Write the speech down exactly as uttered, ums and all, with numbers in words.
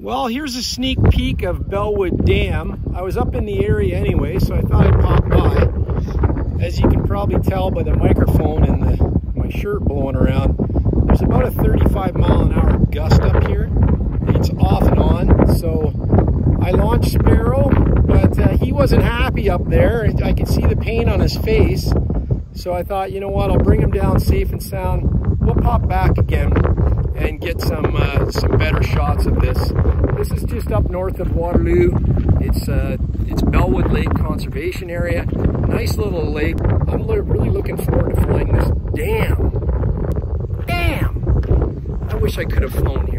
Well, here's a sneak peek of Belwood Dam. I was up in the area anyway, so I thought I'd pop by. As you can probably tell by the microphone and the, my shirt blowing around, there's about a thirty-five mile an hour gust up here. It's off and on, so I launched Sparrow, but uh, he wasn't happy up there. I could see the pain on his face, so I thought, you know what, I'll bring him down safe and sound. We'll pop back again and get some uh, some better shots of this. This is just up north of Waterloo. It's uh, it's Belwood Lake Conservation Area. Nice little lake. I'm really looking forward to flying this. Damn, damn! I wish I could have flown here.